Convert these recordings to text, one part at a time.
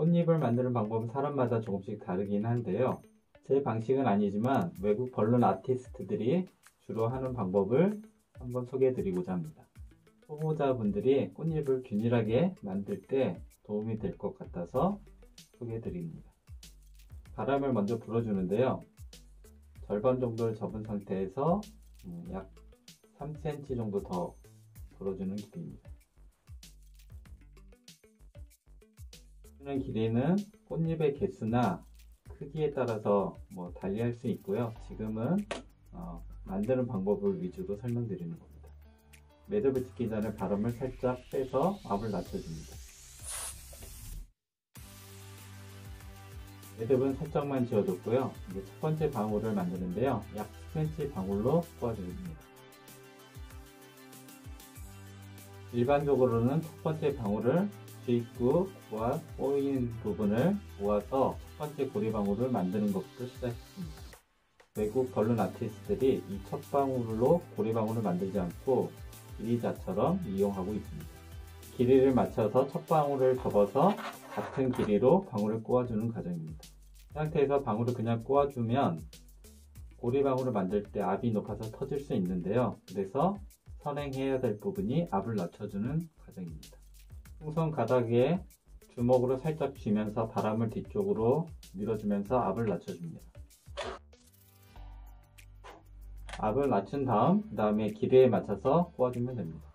꽃잎을 만드는 방법은 사람마다 조금씩 다르긴 한데요. 제 방식은 아니지만 외국 벌룬 아티스트들이 주로 하는 방법을 한번 소개해 드리고자 합니다. 초보자분들이 꽃잎을 균일하게 만들 때 도움이 될 것 같아서 소개해 드립니다. 바람을 먼저 불어주는데요. 절반 정도를 접은 상태에서 약 3cm 정도 더 불어주는 길이입니다. 주는 길이는 꽃잎의 개수나 크기에 따라서 달리 할 수 있고요. 지금은 만드는 방법을 위주로 설명드리는 겁니다. 매듭을 짓기 전에 바람을 살짝 빼서 압을 낮춰줍니다. 매듭은 살짝만 지어줬고요. 이제 첫 번째 방울을 만드는데요. 약 10cm 방울로 뽑아줍니다. 일반적으로는 첫 번째 방울을 주입구와 꼬인 부분을 모아서 첫 번째 고리 방울을 만드는 것부터 시작했습니다. 외국 벌룬 아티스트들이 이 첫 방울로 고리 방울을 만들지 않고 이리자처럼 이용하고 있습니다. 길이를 맞춰서 첫 방울을 접어서 같은 길이로 방울을 꼬아주는 과정입니다. 이 상태에서 방울을 그냥 꼬아주면 고리 방울을 만들 때 압이 높아서 터질 수 있는데요. 그래서 선행해야 될 부분이 압을 낮춰주는 과정입니다. 풍선 가닥에 주먹으로 살짝 쥐면서 바람을 뒤쪽으로 밀어주면서 압을 낮춰줍니다. 압을 낮춘 다음 그 다음에 길이에 맞춰서 꼬아주면 됩니다.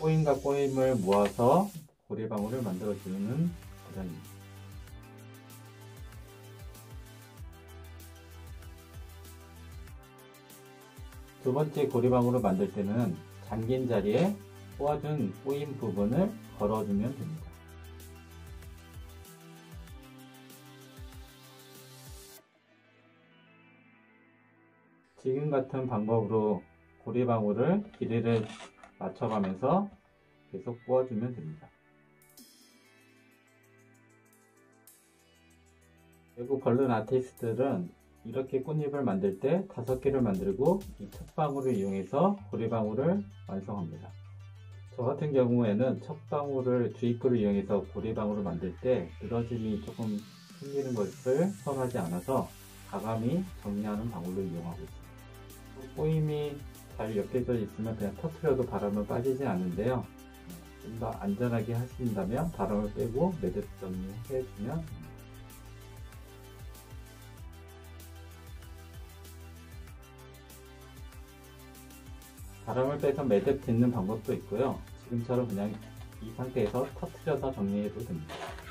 꼬임과 꼬임을 모아서 고리방울을 만들어주는 과정입니다. 두 번째 고리방울을 만들 때는 잠긴 자리에 꼬아준 꼬인 부분을 걸어주면 됩니다. 지금 같은 방법으로 고리방울을 길이를 맞춰가면서 계속 꼬아주면 됩니다. 외국 벌룬 아티스트들은 이렇게 꽃잎을 만들 때 5개를 만들고 이 첫 방울을 이용해서 고리방울을 완성합니다. 저 같은 경우에는 첫 방울을 주입구를 이용해서 고리방울을 만들 때 늘어짐이 조금 생기는 것을 선호하지 않아서 과감히 정리하는 방울로 이용하고 있습니다. 꼬임이 잘 엮여져 있으면 그냥 터트려도 바람은 빠지지 않는데요. 좀 더 안전하게 하신다면 바람을 빼고 매듭 정리해주면 됩니다. 바람을 빼서 매듭 짓는 방법도 있고요. 지금처럼 그냥 이 상태에서 터트려서 정리해도 됩니다.